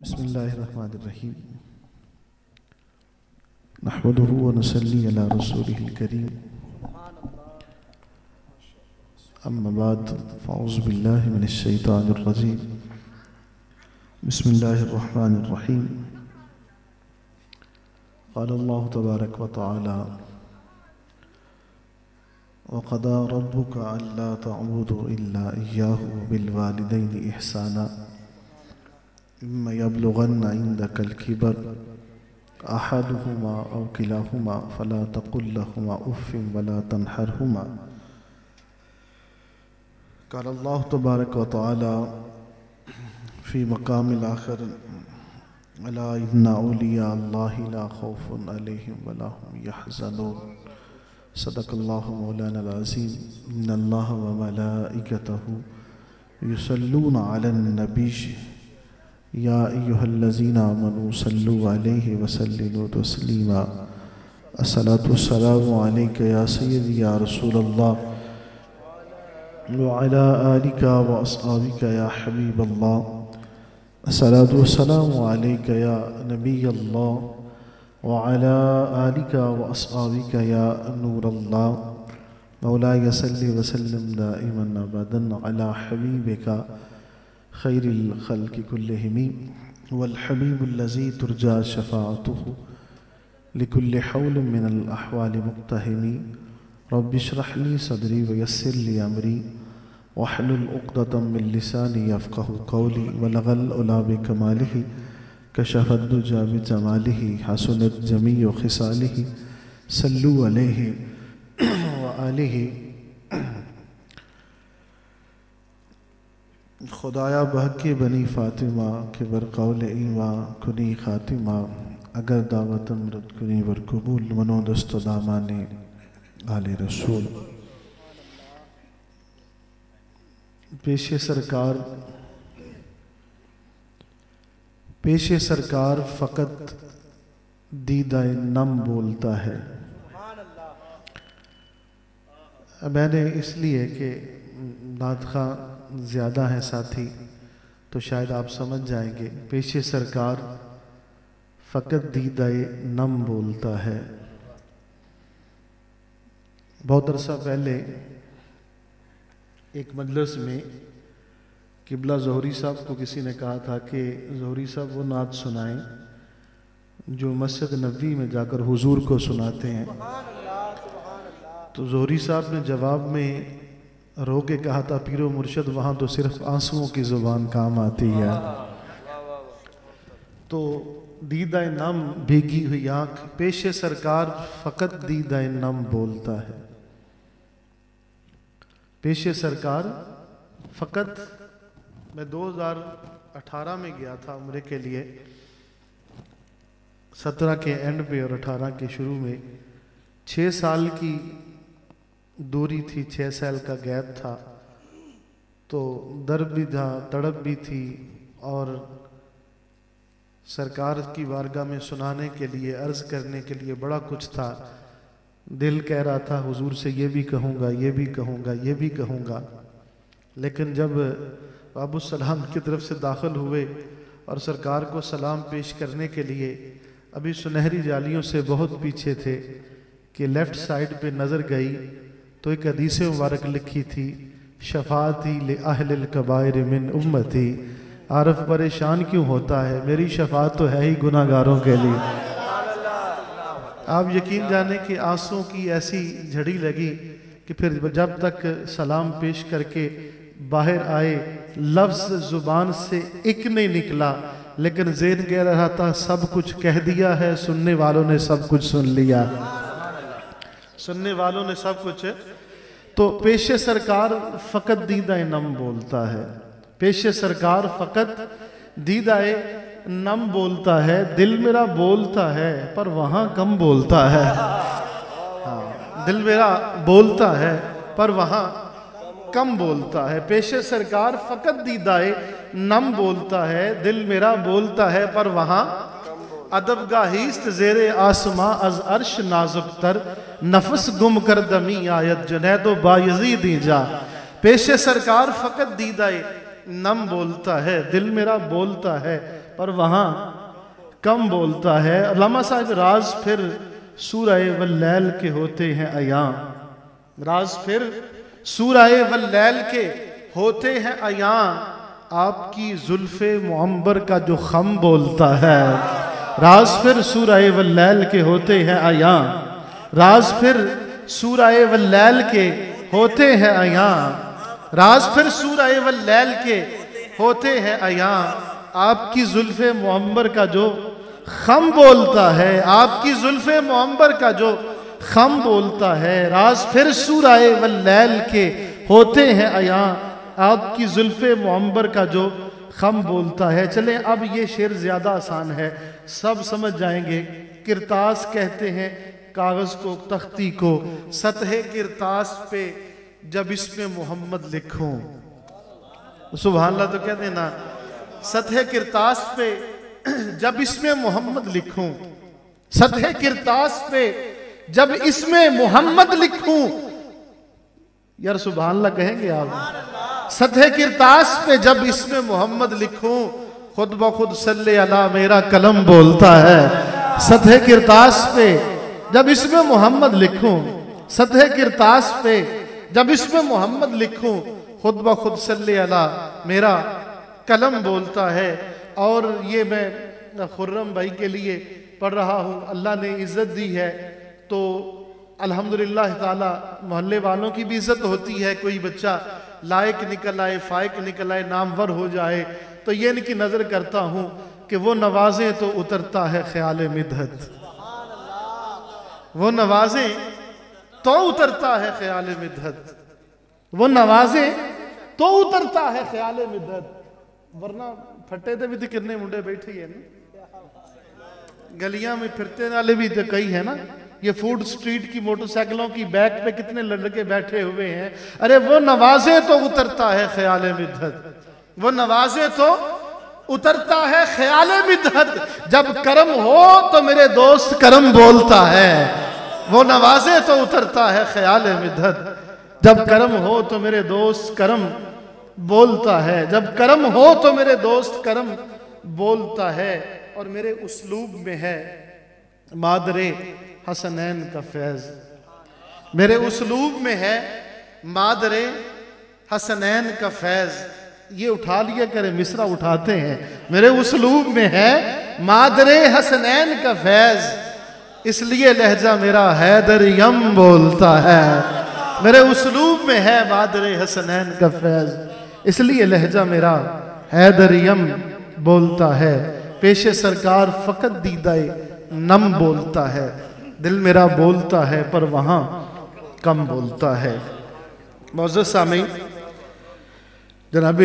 बिस्मिल्लाहिर्रहमानिर्रहीम नहमदुहु व नसल्ली अला रसूलिहिल करीम अम्मा बाद फ़अऊज़ु बिल्लाहि मिनश शैतानिर रजीम बिस्मिल्लाहिर्रहमानिर्रहीम क़ाल अल्लाहु तबारक व तआला व क़दा रब्बुका अल्ला तअबुदू इल्ला इय्याहु व बिल वालिदैनि इहसाना इम्मा यब्लुगन्न इन्दकल किबर अहदुहुमा औ किलाहुमा फला तक़ुल लहुमा उफ़्फ़िन वला तन्हरहुमा। क़ाल अल्लाहु तबारक व तआला फ़ी मक़ामिल आख़िर अला इन्ना औलिया अल्लाहि ला ख़ौफ़ुन अलैहिम वला हुम यहज़नून। सदक़ल्लाहु मौलाना अल-अज़ीम। इन्नल्लाहा व मलाइकतहु युसल्लूना अलन-नबी या अय्युहल्लज़ीना आमनू सल्लु अलैहि व सल्लिमू तस्लीमा। अस्सलातु वस्सलामु अलैका या सय्यदी या रसूलल्लाह व अला आलिका व अस्हाबिका या हबीबल्लाह। अस्सलातु वस्सलामु अलैका या नबीयल्लाह व अला आलिका व अस्हाबिका या नूरल्लाह। मौलाय सल्लि व सल्लिम दाइमन अबदन अला हबीबिका खैरुल खल्क़ि कुल्लिहिम वल हबीबुल लज़ी तुरजा शफ़ाअतुहु लिकुल्लि हौलिम मिनल अहवालि मुक़्तहिमी। रब्बि इश्रह ली सदरी व यस्सिर ली अमरी वहलुल उक़्दतम मिन लिसानी यफ़क़हु क़ौली। वलग़ल उला बिकमालिहि कशफ़द दुजा बिजमालिहि हसनत जमीउ खिसालिहि। सल्लु अलैहि व आलिहि। खुदाया बहके बनी फ़ातिमा के बरकौल ईमा कुनी ख़ातिमा। अगर दावत मरद कुनी बरकबूल मनो दस्त दामाने आले रसूल। पेशे सरकार फ़कत दीदाए नम बोलता है। मैंने इसलिए कि नात खां ज़्यादा है साथी तो शायद आप समझ जाएंगे। पेशे सरकार फ़कत दीदाए नम बोलता है। बहुत अरसा पहले एक मजलिस में किबला ज़ोहरी साहब को किसी ने कहा था कि ज़ोहरी साहब वो नात सुनाएं जो मस्जिद नबवी में जाकर हुजूर को सुनाते हैं। तो ज़ोहरी साहब ने जवाब में रो के कहा था, पीरो मुर्शद वहाँ तो सिर्फ आंसुओं की ज़ुबान काम आती है। तो दीदाए नम भीगी हुई आँख। पेशे सरकार फ़कत दीदाए नम बोलता है। पेशे सरकार फ़कत। मैं 2018 में गया था उम्रे के लिए। 17 के एंड पे और 18 के शुरू में 6 साल की दूरी थी। 6 साल का गैप था। तो दर्द भी था, तड़प भी थी। और सरकार की वारगाह में सुनाने के लिए, अर्ज़ करने के लिए बड़ा कुछ था। दिल कह रहा था हुजूर से ये भी कहूँगा, ये भी कहूँगा, ये भी कहूँगा। लेकिन जब बाबू सलाम की तरफ से दाखिल हुए और सरकार को सलाम पेश करने के लिए, अभी सुनहरी जालियों से बहुत पीछे थे कि लेफ़्ट साइड पे नज़र गई तो एक हदीस मुबारक लिखी थी, शफ़ाअती ले अहलिल कबाइर मिन उम्मती। आरफ परेशान क्यों होता है, मेरी शफ़ाअत तो है ही गुनाहगारों के लिए। आप यकीन जाने कि आंसुओं की ऐसी झड़ी लगी कि फिर जब तक सलाम पेश करके बाहर आए लफ्ज़ ज़ुबान से एक नहीं निकला। लेकिन ज़ेहन कह रहा था सब कुछ कह दिया है, सुनने वालों ने सब कुछ सुन लिया। तो पेशे सरकार फ़कत दीदाए नम बोलता है। पेशे सरकार फ़कत दीदाए नम बोलता है। दिल मेरा बोलता है पर वहाँ कम बोलता है। हाँ, दिल मेरा बोलता है पर वहाँ कम बोलता है। पेशे सरकार फ़कत दीदाए नम बोलता है। दिल मेरा बोलता है पर वहाँ अदब गाहिस्त ज़ेरे आसमा अज अर्श नाजुक तर नफस गुम कर दमी आयत जुनैदो बायजी दी जा। पेशे सरकार फ़कत दीदाए नम बोलता है। दिल मेरा बोलता है पर वहाँ कम बोलता है। अल्लामा साहब राज फिर सूरह वल्लैल के होते हैं अयाम, राज फिर सूरह वल्लैल के होते हैं अयाम, आपकी जुल्फ़े मुअम्बर का जो खम बोलता है। राज फिर सूरह वल्लैल के होते हैं अयाम, राज फिर सूरह वल्लैल के होते हैं अयाम, राज फिर सूरह वल्लैल के होते हैं अयाम, आपकी जुल्फ़े मुअम्बर का जो खम बोलता है, आपकी जुल्फ़े मुअम्बर का जो खम बोलता है। राज फिर सूरह वल्लैल के होते हैं अयां, आपकी जुल्फ़े मुअम्बर का जो खम बोलता है। चलें अब ये शेर ज़्यादा आसान है, सब समझ जाएंगे। किरतास कहते हैं कागज़ को, तख्ती को, सतहे किरतास पे जब इसमें मोहम्मद लिखूं। सुभान अल्लाह, तो कहते हैं ना, सतह किरतास पे जब इसमें मोहम्मद लिखूं, सतह किरतास पे जब इसमें मोहम्मद लिखूं। यार सुभान अल्लाह कहेंगे आप, सतह किरतास पे जब इसमें मोहम्मद लिखूं, खुद ब खुद सल्ले अला मेरा कलम बोलता है। सतह किरतास पे जब इसमें मोहम्मद लिखूं, सतह किरतास पे जब इसमें मोहम्मद लिखूं, खुद ब खुद सल्ले अला मेरा कलम बोलता है। और ये मैं खुर्रम भाई के लिए पढ़ रहा हूँ, अल्लाह ने इज़्ज़त दी है तो अल्हम्दुलिल्लाह ताला, मोहल्ले वालों की भी इज़्ज़त होती है। कोई बच्चा लायक निकल आए, फायक निकल आए, नामवर हो जाए, तो ये इनकी नज़र करता हूँ कि वो नवाजें तो उतरता है ख्याल मिदहत, वो नवाजें तो उतरता है ख्याल मिदहत, वो नवाजें तो उतरता है ख्याल मिदहत। वरना फटे दे भी तो कितने मुंडे बैठे हैं ना, गलियां में फिरते वाले भी तो कई है ना। ये फूड स्ट्रीट की मोटरसाइकिलों की बैक पे कितने लड़के बैठे हुए हैं। अरे वो नवाजे तो उतरता है ख्याल मिदहत, वो नवाजे तो उतरता है ख्याल मिदहत, जब करम हो तो मेरे दोस्त करम बोलता है। वो नवाजे तो उतरता है ख्याल मिदहत, जब करम हो तो मेरे दोस्त करम बोलता है, जब करम हो तो मेरे दोस्त करम बोलता है। और मेरे उसलूब में है मादरे हसनैन का फैज़, मेरे उसलूब में है मादरे हसनैन का फैज़। ये उठा लिया करें, मिसरा उठाते हैं। मेरे उसलूब में है मादरे हसनैन का फैज़, इसलिए लहजा मेरा हैदरियम बोलता है। मेरे उसलूब में है मादरे हसनैन का फैज़, इसलिए लहजा मेरा हैदरियम बोलता है। पेशे सरकार फ़कत दीदाए नम बोलता है, दिल मेरा बोलता है पर वहाँ कम बोलता है। मौजूद सामी, जनाब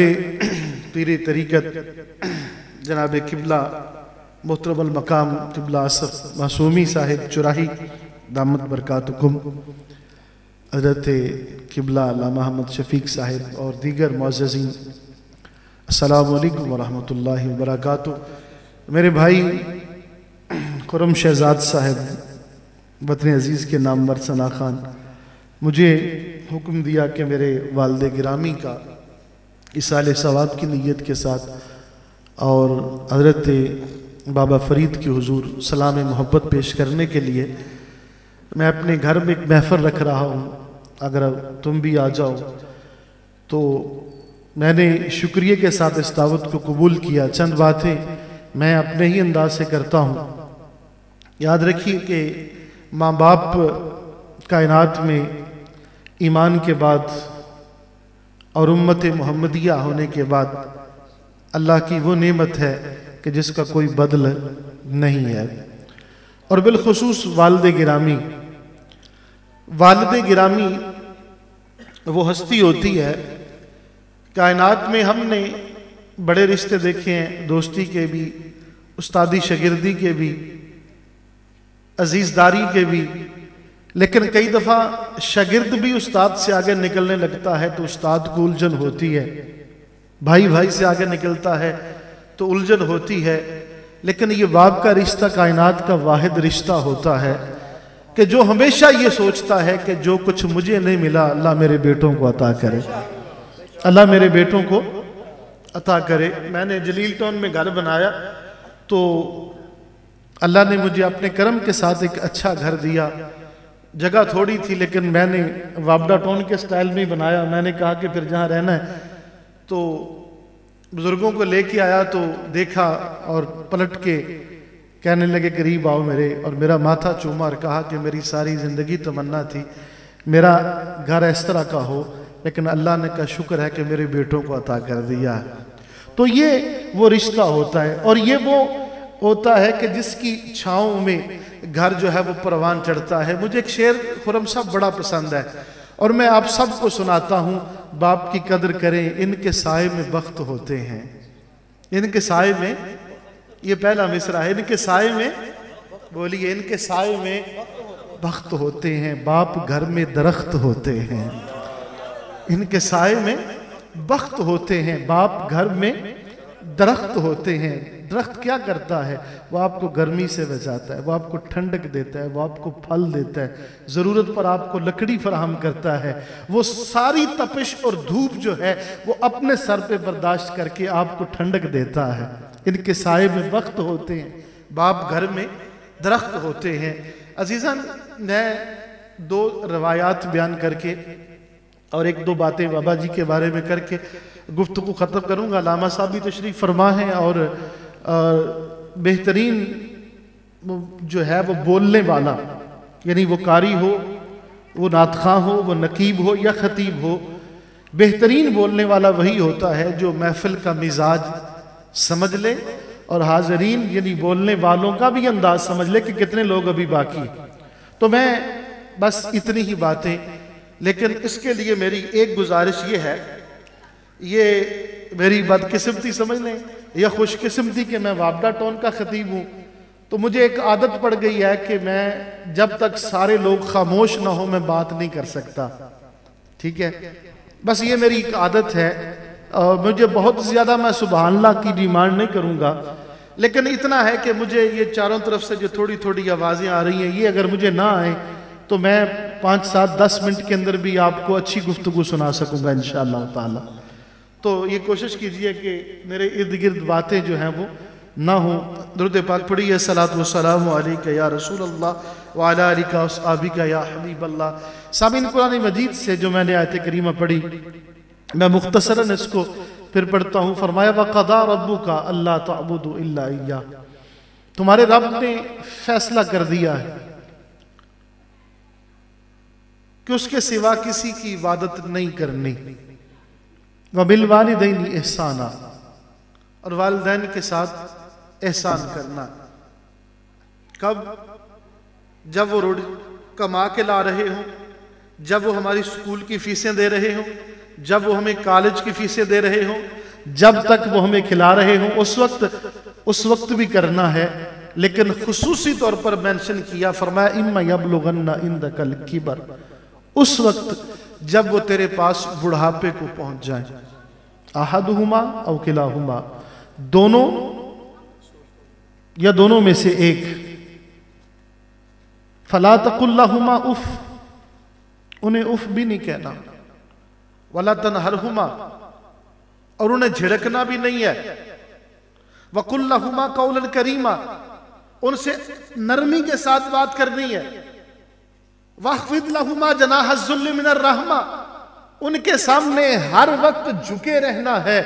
पीरी तरीक़त, जनाब किबला मोहतरबल मकाम किबला आसफ मासूमी साहिब चुराही दामत बरकातुकुम, हज़रत किबला अल्लामा अहमद शफीक साहिब और दीगर मुअज़्ज़ज़ीन, अस्सलामु अलैकुम वरहमतुल्लाहि वबरकातुहू। मेरे भाई खुर्रम शहजाद साहब वतन अज़ीज़ के नामवर सना खान, मुझे हुक्म दिया कि मेरे वालिद गिरामी का इसाले सवाब की नीयत के साथ और हज़रत बाबा फ़रीद के हुजूर सलाम मोहब्बत पेश करने के लिए मैं अपने घर में एक महफल रख रहा हूँ, अगर तुम भी आ जाओ। तो मैंने शुक्रिया के साथ इस दावत को कबूल किया। चंद बातें मैं अपने ही अंदाज से करता हूँ। याद रखिए कि माँ बाप कायनात में ईमान के बाद और उम्मत मोहम्मदिया होने के बाद अल्लाह की वो नेमत है कि जिसका कोई बदल नहीं है। और बिलखुसूस वालिदे गिरामी, वालिदे गिरामी वो हस्ती होती है, कायनात में हमने बड़े रिश्ते देखे हैं, दोस्ती के भी, उस्तादी शागिर्दी के भी, अजीज़दारी के भी, लेकिन कई दफ़ा शागिर्द भी उस्ताद से आगे निकलने लगता है तो उस्ताद को उलझन होती है, भाई भाई से आगे निकलता है तो उलझन होती है। लेकिन ये बाप का रिश्ता कायनात का वाहिद रिश्ता होता है कि जो हमेशा ये सोचता है कि जो कुछ मुझे नहीं मिला अल्लाह मेरे बेटों को अता करे, अल्लाह मेरे बेटों को अता करे। मैंने जलील टाउन में घर बनाया, तो अल्लाह ने मुझे अपने कर्म के साथ एक अच्छा घर दिया। जगह थोड़ी थी लेकिन मैंने वाबड़ा टाउन के स्टाइल में ही बनाया। मैंने कहा कि फिर जहाँ रहना है, तो बुज़ुर्गों को लेके आया तो देखा और पलट के कहने लगे करीब आओ मेरे, और मेरा माथा चूमा और कहा कि मेरी सारी ज़िंदगी तमन्ना थी मेरा घर इस तरह का हो, लेकिन अल्लाह ने का शुक्र है कि मेरे बेटों को अता कर दिया। तो ये वो रिश्ता होता है और ये वो होता है कि जिसकी छाँव में घर जो है वो परवान चढ़ता है। मुझे एक शेर खुरम साहब बड़ा पसंद है और मैं आप सबको सुनाता हूँ। बाप की कदर करें इनके साए में बख्त होते हैं, इनके साए में, ये पहला मिसरा है, इनके साए में, बोलिए इनके साए में बख्त होते हैं, बाप घर में दरख्त होते हैं। इनके साए में बख्त होते हैं, बाप घर में दरख्त होते हैं। दरख्त क्या करता है? वो आपको गर्मी से बचाता है, वो आपको ठंडक देता है, वो आपको फल देता है, ज़रूरत पर आपको लकड़ी फराहम करता है। वो सारी तपिश और धूप जो है वो अपने सर पे बर्दाश्त करके आपको ठंडक देता है। इनके साए में वक्त होते हैं, बाप घर में दरख्त होते हैं। अजीज़ान, मैं दो रवायात बयान करके और एक दो बातें बाबा जी के बारे में करके गुफ्तगू ख़त्म करूँगा। लामा साहब भी तशरीफ़ फरमा है और बेहतरीन जो है वो बोलने वाला, यानी वो कारी हो, वो नातख़ां हो, वो नकीब हो या ख़तीब हो, बेहतरीन बोलने वाला वही होता है जो महफिल का मिजाज समझ ले और हाजरीन यानी बोलने वालों का भी अंदाज़ समझ ले कि कितने लोग अभी बाकी। तो मैं बस इतनी ही बातें, लेकिन इसके लिए मेरी एक गुजारिश ये है, ये मेरी बदकिस्मती समझ लें या खुशकिस्मती कि मैं वाबड़ा टाउन का खतीब हूँ। तो मुझे एक आदत पड़ गई है कि मैं जब तक सारे लोग खामोश ना हो मैं बात नहीं कर सकता, ठीक है, बस ये मेरी एक आदत है। मुझे बहुत ज़्यादा, मैं सुभान अल्लाह की डिमांड नहीं करूँगा, लेकिन इतना है कि मुझे ये चारों तरफ से जो थोड़ी थोड़ी आवाज़ें आ रही हैं, ये अगर मुझे ना आए तो मैं 5, 7, 10 मिनट के अंदर भी आपको अच्छी गुफ्तगू सुना सकूंगा इंशाअल्लाह ताला। तो ये कोशिश कीजिए कि मेरे इर्द गिर्द बातें जो हैं वो ना हों। दुरूद पाक पढ़िए, सलात व सलाम अलैका या रसूल अल्लाह व अला आलिका व असहाबिका या हबीब अल्लाह। सामीन, कुरान मजीद से जो मैंने आयत करीमा पढ़ी, मैं मुख्तसरन इसको फिर पढ़ता हूँ। फरमाया व क़दा रब्बुका अल्ला तअबुदू इल्ला इय्याह, तुम्हारे रब ने फैसला कर दिया है कि उसके सिवा किसी की इबादत नहीं करनी। वबिल वालिदैन एहसाना, और वालिदैन के साथ एहसान करना। कब? जब वो रोटी कमा के ला रहे हों, जब वो हमारी स्कूल की फीसें दे रहे हों, जब वो हमें कॉलेज की फीसें दे रहे हों, जब तक वो हमें खिला रहे हों, उस वक्त भी करना है। लेकिन खुसूसी तौर पर मेंशन किया, फरमाया इम्मा यबलुगन्ना इंदकल किबर, उस वक्त जब वो तेरे पास बुढ़ापे को पहुंच जाए, अहदुहुमा औ किलाहुमा, दोनों या दोनों में से एक। फला तकुल्लहुमा उफ, उन्हें उफ भी नहीं कहना, वला तनहरहुमा, और उन्हें झिड़कना भी नहीं है। वकुल्लहुमा कौलन करीमा, उनसे नरमी के साथ बात करनी है। वाखफिद लहुमा जनाहुल मिनर रहमा, उनके सामने हर वक्त झुके रहना है।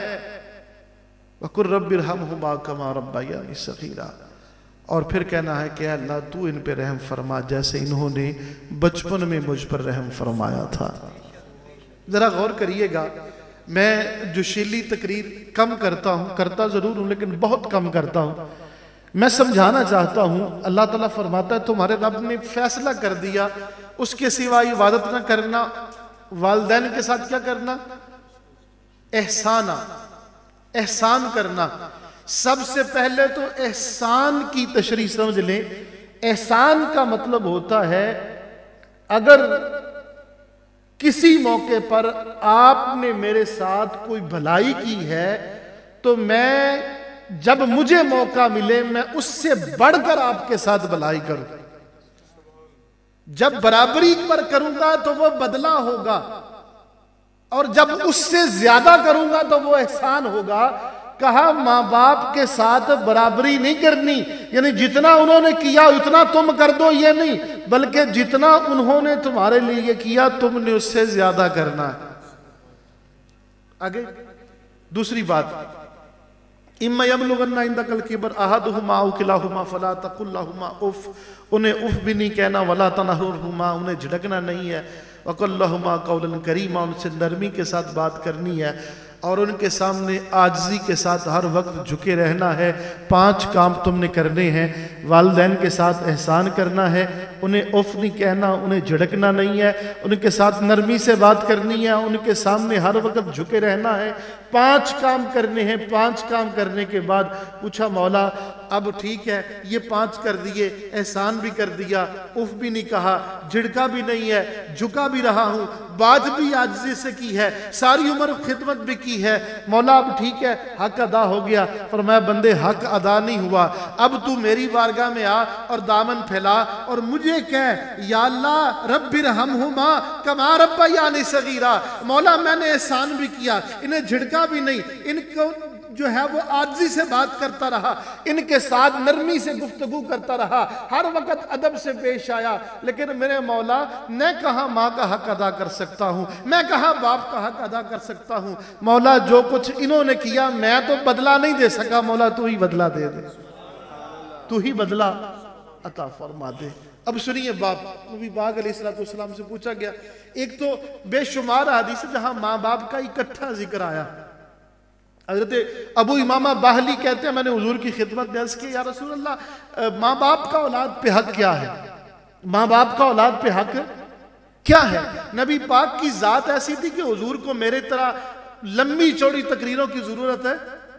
वकुर रब्बिरहमहुमा कमा रब्बायानी सगीरा, और फिर कहना है कि अल्लाह तू इन पे रहम फरमा जैसे इन्होंने बचपन में मुझ पर रहम फरमाया था। ज़रा गौर करिएगा, मैं जोशीली तकरीर कम करता हूँ, करता ज़रूर हूँ लेकिन बहुत कम करता हूँ। मैं समझाना चाहता हूँ, अल्लाह ताला फरमाता है तुम्हारे रब ने फैसला कर दिया उसके सिवा इबादत ना करना, वालिदैन के साथ क्या करना, एहसाना, एहसान करना। सबसे पहले तो एहसान की तशरीह समझ लें। एहसान का मतलब होता है अगर किसी मौके पर आपने मेरे साथ कोई भलाई की है तो मैं, जब मुझे मौका मिले मैं उससे बढ़कर आपके साथ भलाई करूं। जब बराबरी पर करूंगा तो वो बदला होगा और जब उससे ज्यादा करूंगा तो वो एहसान होगा। कहा माँ बाप के साथ बराबरी नहीं करनी, यानी जितना उन्होंने किया उतना तुम कर दो ये नहीं, बल्कि जितना उन्होंने तुम्हारे लिए किया तुमने उससे ज्यादा करना है। आगे दूसरी बात, इम्मा यबलुगन्ना इंदकल किबर अहदहुमा औ किलाहुमा फला तकुल लहुमा उफ, उन्हें उफ भी नहीं कहना, वला तनहुरहुमा, उन्हें झिड़कना नहीं है, वकुल्लहुमा कौलन करीमा, उनसे नरमी के साथ बात करनी है और उनके सामने आजजी के साथ हर वक्त झुके रहना है। 5 काम तुमने करने हैं, वालदैन के साथ एहसान करना है, उन्हें उफ नहीं कहना, उन्हें झिड़कना नहीं है, उनके साथ नरमी से बात करनी है, उनके सामने हर वक्त झुके रहना है। 5 काम करने हैं। 5 काम करने के बाद पूछा मौला अब ठीक है ये 5 कर दिए, एहसान भी कर दिया, उफ भी नहीं कहा, झिड़का भी नहीं है, झुका भी रहा हूँ, बात भी आजिज़ी से की है, सारी उम्र खिदमत भी की है, मौला अब ठीक है हक अदा हो गया। फरमाया बंदे हक अदा नहीं हुआ, अब तू मेरी बारगाह में आ और दामन फैला और मुझे कह या अल्लाह रब्बिरहमहुमा कमा रब्बयानी सगीरा, मौला मैंने एहसान भी किया, इन्हें झिड़का भी नहीं, इनको जो है वो आजी से बात करता रहा, इनके साथ नरमी से गुफ्तगू करता रहा, हर वक्त अदब से पेश आया, लेकिन मेरे मौला मैं कहाँ माँ का हक अदा कर सकता हूँ, मैं कहाँ बाप का हक अदा कर सकता हूँ, मौला जो कुछ इन्होंने किया मैं तो बदला नहीं दे सका, मौला तू ही बदला दे दे, तू ही बदला अता फरमा दे। अब सुनिए बाप, नबी पाक अलैहिस्सलाम से पूछा गया, एक तो बेशुमार हदीस जहाँ माँ बाप का इकट्ठा जिक्र आया। हज़रत अबू इमामा बाहली कहते हैं मैंने हुजूर की खिदमत में अर्ज़ की, या रसूल अल्लाह माँ बाप का औलाद पे हक क्या है, माँ बाप का औलाद पे हक क्या है। नबी पाक की ज़ात ऐसी थी कि हुजूर को मेरे तरह लंबी चौड़ी तकरीरों की ज़रूरत है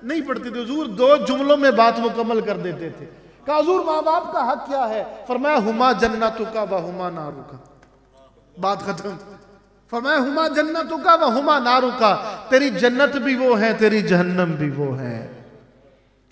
नहीं पड़ती थी, हुजूर 2 जुमलों में बात मुकम्मल कर देते थे। कहा हुजूर माँ बाप का हक क्या है, फरमाया हुमा जन्नतुका व हुमा नारुका, बात खत्म। फरमाया हुमा जन्नतुका व हुमा नारुका, तेरी जन्नत भी वो है तेरी जहन्नम भी वो है,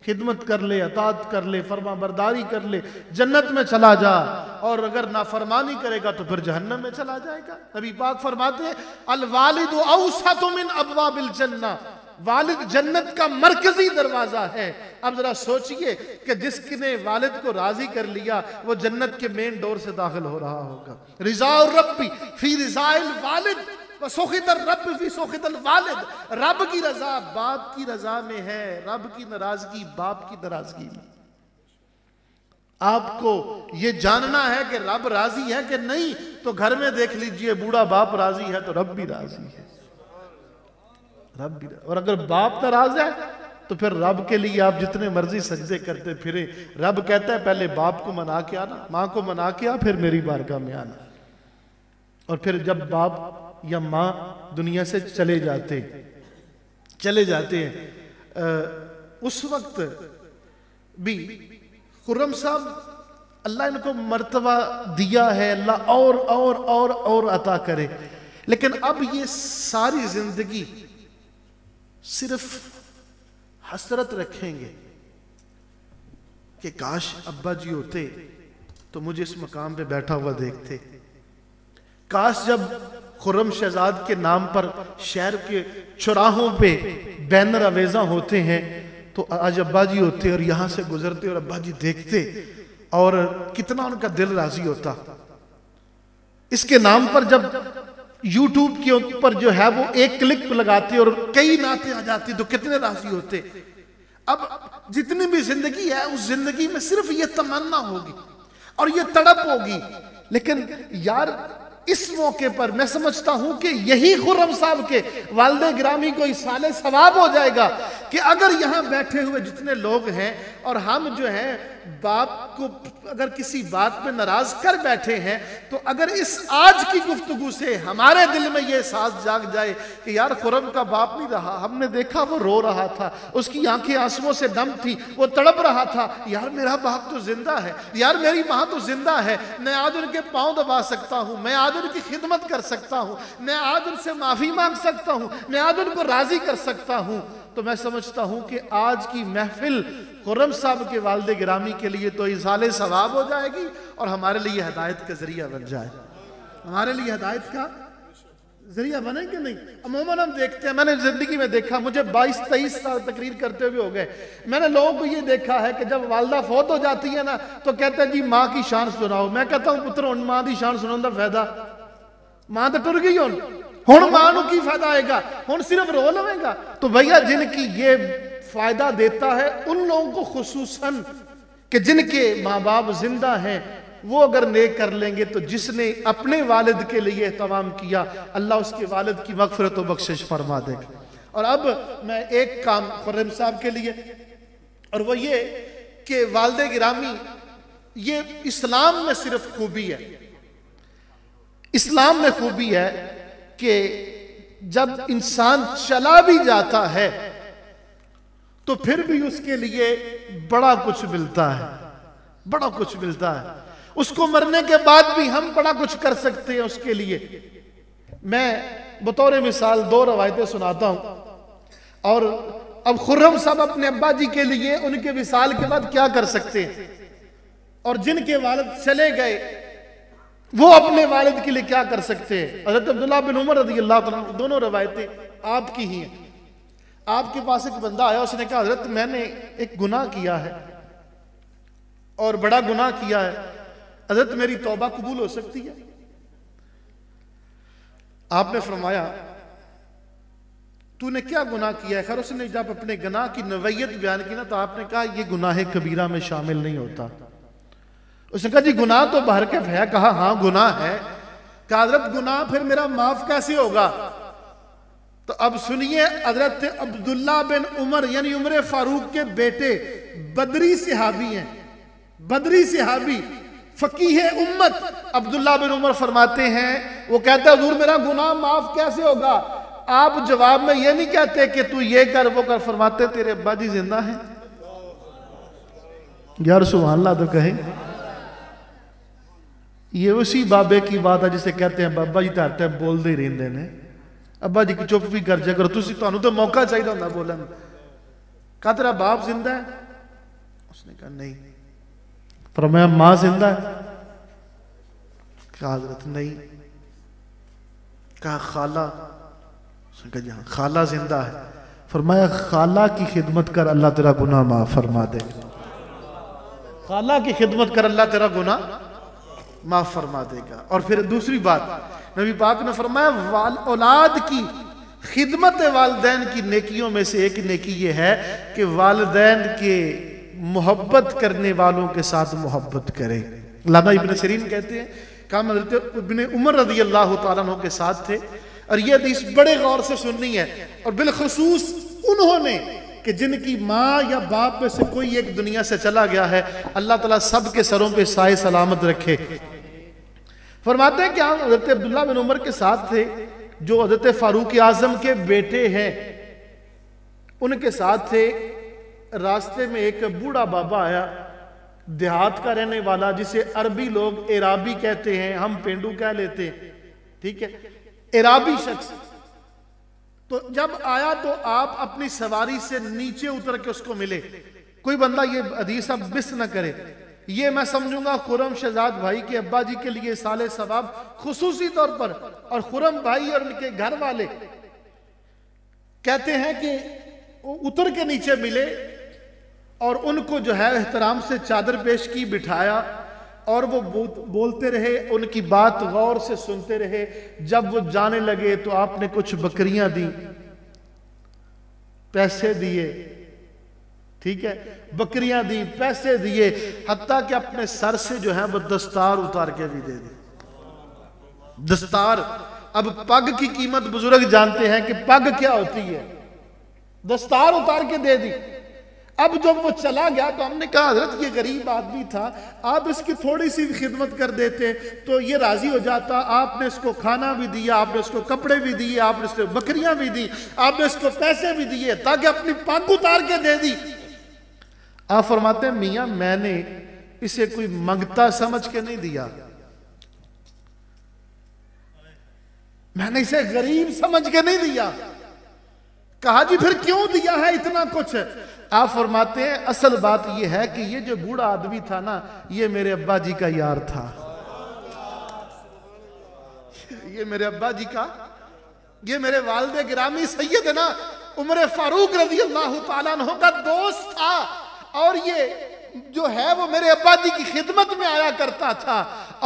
खिदमत कर ले, अतात कर ले, फरमा बरदारी कर ले, जन्नत में चला जा, और अगर नाफरमानी करेगा तो फिर जहन्नम में चला जाएगा। नबी पाक फरमाते अल वालिदु औसतु मिन अबवाबिल जन्ना, वालिद जन्नत का मरकजी दरवाज़ा है। अब जरा सोचिए कि जिसने वालिद को राजी कर लिया वो जन्नत के मेन डोर से दाखिल हो रहा होगा। रिज़ा रब्बी फी रिज़ाइल वालिद व सुखितल रब्बी फी सुखितल वालिद, रब की रजा बाप की रजा में है, रब की नाराजगी बाप की नाराजगी में। आपको ये जानना है कि रब राजी है कि नहीं, तो घर में देख लीजिए बूढ़ा बाप राजी है तो रब भी राजी है, रब भी। और अगर बाप नाराज है तो फिर रब के लिए आप जितने मर्जी सजदे करते फिरे, रब कहता है पहले बाप को मना के आना, माँ को मना के आ, फिर मेरी बारगाह में आना। और फिर जब बाप या माँ दुनिया से चले जाते हैं, उस वक्त भी खुर्रम साहब अल्लाह इनको मर्तबा दिया है, अल्लाह और, और, और, और अता करे, लेकिन अब ये सारी जिंदगी सिर्फ हसरत रखेंगे कि काश अब्बा जी होते तो मुझे इस मकाम पे बैठा हुआ देखते, काश जब खुर्रम शहजाद के नाम पर शहर के चौराहों पे बैनर आवेजा होते हैं तो आज अब्बा जी होते और यहाँ से गुजरते और अब्बा जी देखते और कितना उनका दिल राजी होता। इसके नाम पर जब YouTube के ऊपर जो है वो एक क्लिक लगाते और कई नाते आ जाती तो कितने राजी होते। अब जितनी भी जिंदगी है उस जिंदगी में सिर्फ ये तमन्ना होगी और ये तड़प होगी, लेकिन यार इस मौके पर मैं समझता हूं कि यही खुर्रम साहब के वालिदे गिरामी को इसाले सवाब हो जाएगा कि अगर यहां बैठे हुए जितने लोग हैं और हम जो हैं बाप को अगर किसी बात पे नाराज कर बैठे हैं तो अगर इस आज की गुफ्तगू से हमारे दिल में ये साथ जाग जाए कि यार खुर्रम का बाप नहीं रहा, हमने देखा वो रो रहा था, उसकी आंखें आंसुओं से नम थी, वो तड़प रहा था, यार मेरा बाप तो जिंदा है, यार मेरी माँ तो जिंदा है, मैं आज उनके पाँव दबा सकता हूँ, मैं आज उनकी खिदमत कर सकता हूँ, मैं आज उनसे माफ़ी मांग सकता हूँ, मैं आज उनको राजी कर सकता हूँ। तो मैं समझता हूं कि आज की महफिल खुर्रम साहब के वालिदे गिरामी के लिए तो इज़ाले सवाब हो जाएगी और हमारे लिए हदायत का जरिया बन जाए, हमारे लिए हदायत का जरिया बने कि नहीं। अमूमन हम देखते हैं, मैंने जिंदगी में देखा, मुझे 22-23 साल तकरीर करते हुए हो गए, मैंने लोगों को ये देखा है कि जब वालदा फौत हो जाती है ना तो कहते हैं जी माँ की शान सुनाओ। मैं कहता हूँ पुत्र उन माँ की शान सुनाने का फायदा, मां तो टुर गई हूं, मां को की फायदा आएगा, हूँ सिर्फ रो लवेगा। तो भैया जिनकी ये फायदा देता है उन लोगों को खुसूसन कि जिनके माँ बाप जिंदा हैं, वो अगर नेक कर लेंगे तो जिसने अपने वालिद के लिए एहतमाम किया अल्लाह उसके वालिद की मगफिरत व बख्शिश फरमा देगा। और अब मैं एक काम खुर्रम साहब के लिए, और वो ये कि वालिद गिरामी, ये इस्लाम में सिर्फ खूबी है, इस्लाम में खूबी है कि जब इंसान चला भी जाता है तो फिर भी उसके लिए बड़ा कुछ मिलता है, बड़ा कुछ मिलता है। उसको मरने के बाद भी हम बड़ा कुछ कर सकते हैं उसके लिए। मैं बतौर मिसाल दो रवायतें सुनाता हूं, और अब खुर्रम साहब अपने अब्बा जी के लिए उनके विसाल के बाद क्या कर सकते हैं, और जिनके वालिद चले गए वो अपने वालिद के लिए क्या कर सकते हैं। हज़रत अब्दुल्लाह बिन उमर रज़ियल्लाहु अन्हु, दोनों रवायतें आपकी ही हैं। आपके पास एक बंदा आया, उसने कहा हज़रत मैंने एक गुनाह किया है और बड़ा गुनाह किया है, हज़रत मेरी तौबा कबूल हो सकती है। आपने फरमाया तूने क्या गुनाह किया है। खैर उसने जब अपने गुनाह की नवैयत बयान की ना तो आपने कहा यह गुनाह कबीरा में शामिल नहीं होता। उसने कहा जी गुनाह तो बाहर का है। कहा हाँ गुनाह है। कहा हज़रत गुनाह फिर मेरा माफ कैसे होगा। तो अब सुनिए हज़रत अब्दुल्ला बिन उमर यानी उमर फारूक के बेटे, बदरी सहाबी हैं, बदरी सहाबी फकीह उम्मत अब्दुल्ला बिन उमर फरमाते हैं, वो कहता है हुजूर मेरा गुनाह माफ कैसे होगा। आप जवाब में ये नहीं कहते कि तू ये कर वो कर, फरमाते तेरे अब्बा जी जिंदा हैं। यार सुभान अल्लाह तो कहे। ये उसी बाबे की बात है जिसे कहते हैं बाबा जी तो हर टाइम बोलते ही रहते हैं, अब्बा जी की चुप भी कर जा करो, तुहानू तो मौका चाहिए होंदा बोलन। कहा तेरा बाप जिंदा है। उसने कहा नहीं। फरमाया माँ जिंदा है। कहा हजरत नहीं। कहा खाला। उसने कहा जी खाला जिंदा है। फरमाया खाला की खिदमत कर अल्लाह तेरा गुनाह माफ फरमा दे। खाला की खिदमत कर अल्लाह तेरा गुनाह माफ फरमा देगा। और फिर दूसरी बात नबी पाक ने फरमाया औलाद की खिदमत वालिदैन की नेकियों में से एक नेकी ये है कि वालिदैन के मोहब्बत करने वालों के साथ मोहब्बत करें। अल्लामा इब्न सिरीन कहते हैं काम हज़रत इब्न उमर रज़ियल्लाहु ताला अन्हु के साथ थे, और यह हदीस बड़े गौर से सुननी है, और बिलखसूस उन्होंने कि जिनकी माँ या बाप में से कोई एक दुनिया से चला गया है, अल्लाह ताला सब के सरों पे साए सलामत रखे। फरमाते हैं कि हम हज़रत अब्दुल्ला बिन उमर के साथ थे, जो हज़रत फारूक आज़म के बेटे हैं, उनके साथ थे। रास्ते में एक बूढ़ा बाबा आया, देहात का रहने वाला, जिसे अरबी लोग एराबी कहते हैं, हम पेंडू कह लेते हैं, ठीक है, एराबी शख्स। तो जब आया तो आप अपनी सवारी से नीचे उतर के उसको मिले। कोई बंदा ये हदीस अब मिस ना करे, ये मैं समझूंगा खुर्रम शहजाद भाई के अब्बा जी के लिए साले सवाब खुसूसी तौर पर, और खुर्रम भाई और उनके घर वाले कहते हैं कि उतर के नीचे मिले, और उनको जो है एहतराम से चादर पेश की, बिठाया, और वो बोलते रहे, उनकी बात गौर से सुनते रहे। जब वो जाने लगे तो आपने कुछ बकरियां दी, पैसे दिए, ठीक है, बकरियां दी, पैसे दिए, हत्ता कि अपने सर से जो है वो दस्तार उतार के भी दे दी, दस्तार। अब पग की कीमत बुजुर्ग जानते हैं कि पग क्या होती है, दस्तार उतार के दे दी। अब जब वो चला गया तो हमने कहा हजरत ये गरीब आदमी था, आप इसकी थोड़ी सी खिदमत कर देते तो ये राजी हो जाता। आपने इसको खाना भी दिया, आपने इसको कपड़े भी दिए, आपने इसको बकरियां भी दी, आपने इसको पैसे भी दिए, ताकि अपनी पग उतार के दे दी। आप फरमाते हैं मियाँ मैंने इसे कोई मंगता समझ के नहीं दिया, मैंने इसे गरीब समझ के नहीं दिया। कहा जी फिर क्यों दिया है इतना कुछ। आप फरमाते हैं असल बात यह है कि ये जो बूढ़ा आदमी था ना, ये मेरे अब्बा जी का यार था, ये मेरे अब्बा जी का ये मेरे वालिदे गिरामी सैयदना उमर फारूक रजी अल्लाह तआला अन्हु का दोस्त था और ये जो है वो मेरे अब्बा जी की खिदमत में आया करता था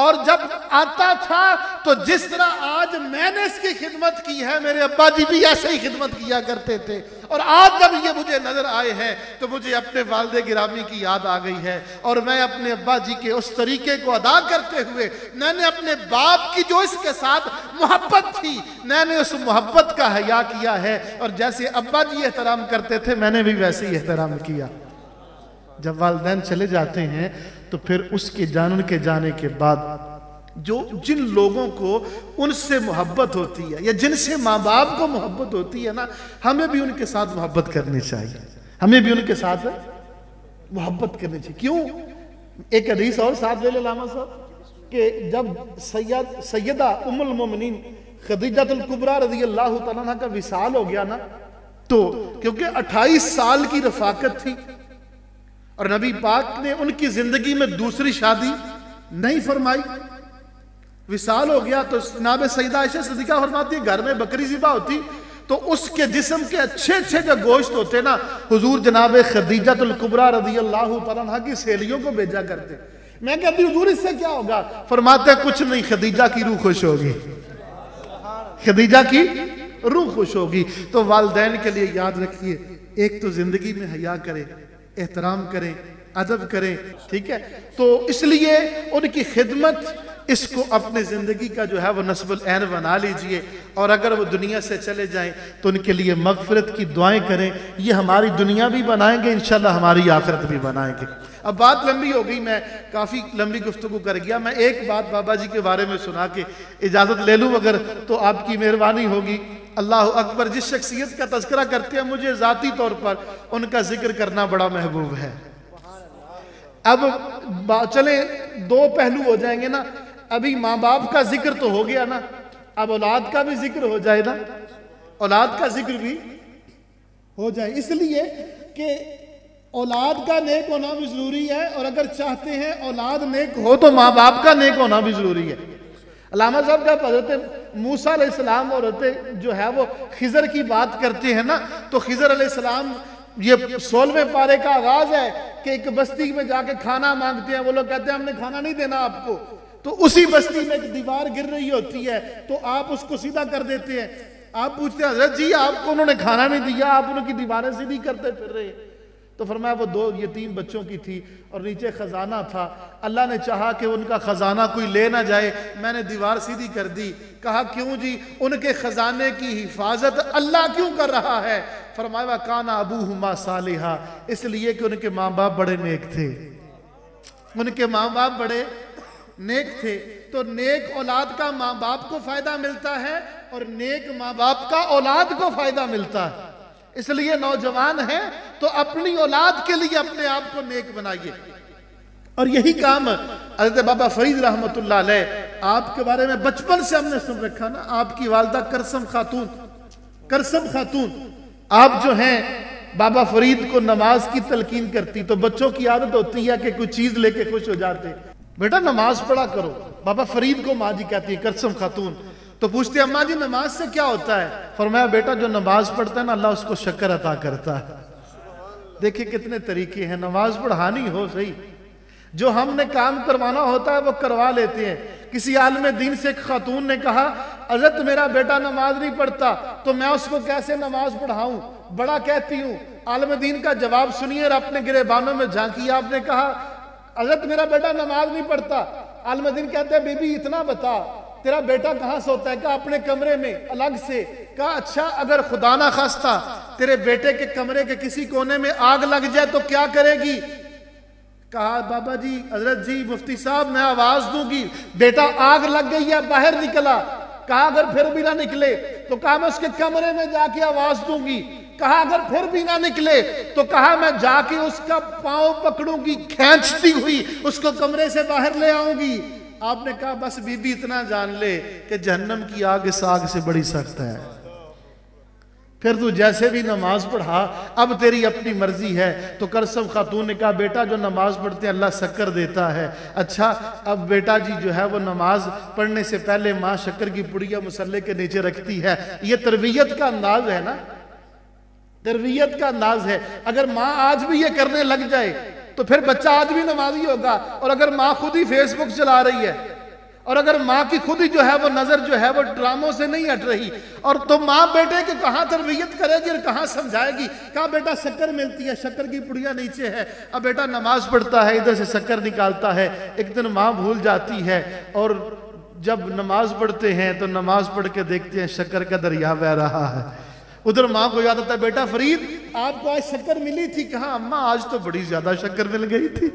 और जब आता था तो जिस तरह आज मैंने इसकी खिदमत की है मेरे अब्बा जी भी ऐसे ही खिदमत किया करते थे। और आज जब ये मुझे नजर आए हैं तो मुझे अपने वालिदे गिरामी की याद आ गई है और मैं अपने अब्बा जी के उस तरीके को अदा करते हुए मैंने अपने बाप की जो इसके साथ मोहब्बत थी मैंने उस मोहब्बत का हया किया है और जैसे अब्बा जी एहतराम करते थे मैंने भी वैसे ही एहतराम किया। जब वालिदैन चले जाते हैं तो फिर उसके जानन के जाने के बाद जो जिन लोगों को उनसे मोहब्बत होती है या जिनसे माँ बाप को मोहब्बत होती है ना, हमें भी उनके साथ मोहब्बत करनी चाहिए, हमें भी उनके साथ मोहब्बत करनी चाहिए। क्यों? एक हदीस और साथ ले ले लामा साहब कि जब सैयदा उम्मुल मोमिनीन खदीजतुल कुबरा रज़ियल्लाहु तआला अन्हा का विसाल हो गया ना, तो क्योंकि 28 साल की रफाकत थी और नबी पाक ने उनकी जिंदगी में दूसरी शादी नहीं फरमाई, विसाल हो गया तो जनाब सईदा आयशा सिद्दीका फरमाती है घर में बकरी ज़िबा होती तो उसके जिस्म के अच्छे अच्छे जो गोश्त होते ना हुजूर जनाब खदीजतुल कुबरा रज़ियल्लाहु तआला अन्हा की सहेलियों को भेजा करते। मैं कहती हुजूर इससे क्या होगा? फरमाते कुछ नहीं, खदीजा की रूह खुश होगी, खदीजा की रूह खुश होगी। तो वालिदैन के लिए याद रखिए, एक तो जिंदगी में हया करे, एहतराम करें, अदब करें, ठीक है? तो इसलिए उनकी खिदमत इसको अपने ज़िंदगी का जो है वो नस्बुल ऐन बना लीजिए और अगर वो दुनिया से चले जाएं तो उनके लिए मगफिरत की दुआएं करें। ये हमारी दुनिया भी बनाएंगे इंशाल्लाह, हमारी आखिरत भी बनाएंगे। अब बात लंबी हो गई, मैं काफ़ी लंबी गुफ्तगू कर गया। मैं एक बात बाबा जी के बारे में सुना के इजाज़त ले लूँ अगर, तो आपकी मेहरबानी होगी। अल्लाह अकबर, जिस शख्सियत का तज़किरा करते हैं मुझे ज़ाती तौर पर उनका जिक्र करना बड़ा महबूब है। अब चले दो पहलू हो जाएंगे ना, अभी माँ बाप का जिक्र तो हो गया ना, अब औलाद का भी जिक्र हो जाए ना, औलाद का जिक्र भी हो जाए। इसलिए कि औलाद का नेक होना भी ज़रूरी है और अगर चाहते हैं औलाद नेक हो तो माँ बाप का नेक होना भी ज़रूरी है। अल्लामा साहब का हज़रत मूसा अलैहिस्सलाम और हज़रत जो है वो खिज़र की बात करते हैं ना, तो खिज़र अलैहिस्सलाम ये 16वें पारे का आगाज़ है कि एक बस्ती में जाके खाना मांगते हैं, वो लोग कहते हैं हमने खाना नहीं देना आपको। तो उसी बस्ती में एक दीवार गिर रही होती है तो आप उसको सीधा कर देते हैं। आप पूछते हैं हज़रत जी आपको उन्होंने खाना नहीं दिया, आप उनकी दीवारें सीधी करते फिर रहे। तो फरमाया वो 2 यतीम बच्चों की थी और नीचे खजाना था, अल्लाह ने चाहा कि उनका खजाना कोई ले ना जाए, मैंने दीवार सीधी कर दी। कहा क्यों जी? उनके खजाने की हिफाजत अल्लाह क्यों कर रहा है? फरमाया काना अबूहुमा सालिहा, इसलिए कि उनके माँ बाप बड़े नेक थे, उनके माँ बाप बड़े नेक थे। तो नेक औलाद का माँ बाप को फायदा मिलता है और नेक माँ बाप का औलाद को फायदा मिलता है। इसलिए नौजवान हैं तो अपनी औलाद के लिए अपने आप को नेक बनाइए और यही काम हज़रत बाबा फरीद रहमतुल्लाह अलैह, आपके बारे में बचपन से हमने सुन रखा ना, आपकी वालदा करसम खातून आप जो हैं बाबा फरीद को नमाज की तलकीन करती। तो बच्चों की आदत होती है कि कोई चीज लेके खुश हो जाते, बेटा नमाज पढ़ा करो। बाबा फरीद को माँ जी कहती है करसम खातून, तो पूछते हैं अम्मा जी नमाज से क्या होता है? फरमाया बेटा जो नमाज पढ़ता है ना अल्लाह उसको शक्कर अता करता है। देखिए कितने तरीके हैं, नमाज पढ़ानी हो सही, जो हमने काम करवाना होता है वो करवा लेते हैं। किसी आलम दीन से एक खातून ने कहा हज़रत मेरा बेटा नमाज नहीं पढ़ता तो मैं उसको कैसे नमाज पढ़ाऊं, बड़ा कहती हूँ। आलम दीन का जवाब सुनिए और अपने गिरेबानों में झांकिए। आपने कहा हज़रत मेरा बेटा नमाज नहीं पढ़ता, आलम दीन कहते हैं बीबी इतना बता तेरा बेटा कहाँ सोता है? कहा अपने कमरे में अलग से। कहा अच्छा अगर खुदा ना खास्ता तेरे बेटे के कमरे के किसी कोने में आग लग जाए तो क्या करेगी? कहा बाबा जी हजरत जी मुफ्ती साहब मैं आवाज दूंगी, बेटा आग लग गई है बाहर निकला। कहा अगर फिर भी ना निकले तो कहा मैं उसके कमरे में जाके आवाज दूंगी। कहा अगर फिर भी ना निकले तो कहा मैं जाके उसका पाँव पकड़ूंगी, खींचती हुई उसको कमरे से बाहर ले आऊंगी। आपने कहा बस बीबी इतना जान ले कि जहन्नम की आग इस आग से बड़ी सख्त है। फिर तू जैसे भी नमाज पढ़ा, अब तेरी अपनी मर्जी है। तो करसम खातून ने कहा, बेटा जो नमाज पढ़ते हैं अल्लाह शक्कर देता है। अच्छा, अब बेटा जी जो है वो नमाज पढ़ने से पहले माँ शक्कर की पुड़िया मुसल्ले के नीचे रखती है। ये तरबियत का अंदाज है ना, तरबियत का अंदाज है। अगर माँ आज भी ये करने लग जाए तो फिर बच्चा आज भी नमाजी होगा। और अगर माँ खुद ही फेसबुक चला रही है, और अगर माँ की खुद ही जो है वो नजर जो है वो ड्रामों से नहीं हट रही, और तो माँ बेटे के कहाँ तरबियत करेगी और कहाँ समझाएगी। कहा बेटा शक्कर मिलती है, शक्कर की पुड़िया नीचे है। अब बेटा नमाज पढ़ता है, इधर से शक्कर निकालता है। एक दिन माँ भूल जाती है, और जब नमाज पढ़ते हैं तो नमाज पढ़ के देखते हैं शक्कर का दरिया बह रहा है। उधर माँ को याद आता है, बेटा फरीद आपको आज शक्कर मिली थी। कहा अम्मा आज तो बड़ी ज्यादा शक्कर मिल गई थी।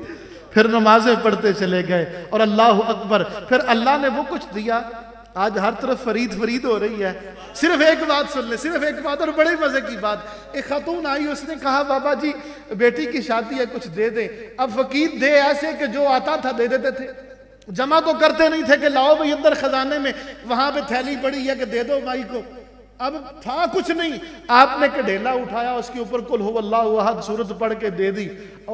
फिर नमाजें पढ़ते चले गए, और अल्लाह अकबर, फिर अल्लाह ने वो कुछ दिया। आज हर तरफ फरीद फरीद हो रही है। सिर्फ एक बात सुन ले, सिर्फ एक बात, और बड़े मजे की बात। एक खातून आई, उसने कहा बाबा जी बेटी की शादी है, कुछ दे दें। अब फकीर दे ऐसे कि जो आता था दे देते थे, जमा तो करते नहीं थे कि लाओ भाई अंदर खजाने में, वहां पे थैली पड़ी है कि दे दो माई को। अब था कुछ नहीं, आपने कडेला उठाया, उसके ऊपर कुल हो अल्लाहु अहद सूरत पढ़ के दे दी,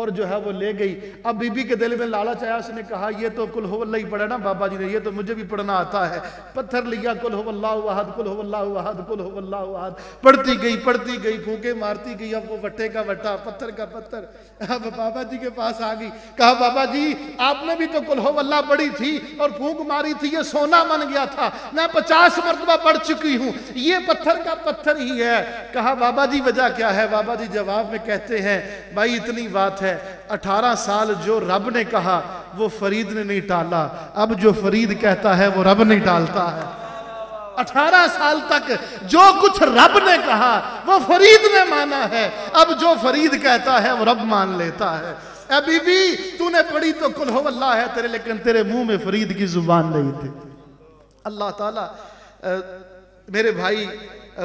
और जो है वो ले गई। अब बीबी के दिल में लालच आया, उसने कहा ये तो कुल हो अल्लाह ही पढ़ा ना बाबा जी ने, ये तो मुझे भी पढ़ना आता है। पत्थर लिया, कुल हो अल्लाहु अहद, कुल हो अल्लाहु अहद, कुल हो अल्लाहु अहद, पढ़ती गई पढ़ती गई, फूके मारती गई। अब वो वट्टे का वट्टा, पत्थर का पत्थर। अब बाबा जी के पास आ गई, कहा बाबा जी आपने भी तो कुल हो अल्लाह पढ़ी थी और फूंक मारी थी, ये सोना बन गया था, मैं 50 मरतबा पढ़ चुकी हूँ, ये पत्थर का पत्थर ही है। कहा बाबा जी वजह क्या है। बाबा जी जवाब में कहते हैं, भाई इतनी बात है, 18 साल जो रब ने कहा वो फरीद ने नहीं टाला, अब जो फरीद कहता है वो रब नहीं टालता है। 18 साल तक जो कुछ रब ने कहा वो फरीद ने माना है, अब जो फरीद कहता है वो रब मान लेता है। अभी भी तूने पढ़ी तो कुल हो अल्लाह है तेरे, लेकिन तेरे मुंह में फरीद की जुबान नहीं थी। अल्लाह ताला मेरे भाई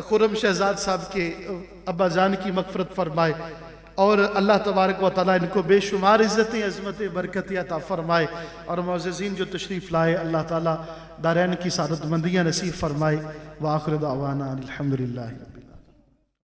खुरम शहजाद साहब के अब्बा जान की मगफरत फरमाए, और अल्लाह तबारक व तआला इनको बेशुमार इज़्ज़तें अज़मतें बरकतें अता फरमाए। और मुअज़्ज़िज़ीन जो तशरीफ़ लाए, अल्लाह ताला दारैन की सादतमंदियाँ नसीब फरमाए। व आखिर दावाना अल्हम्दुलिल्लाह।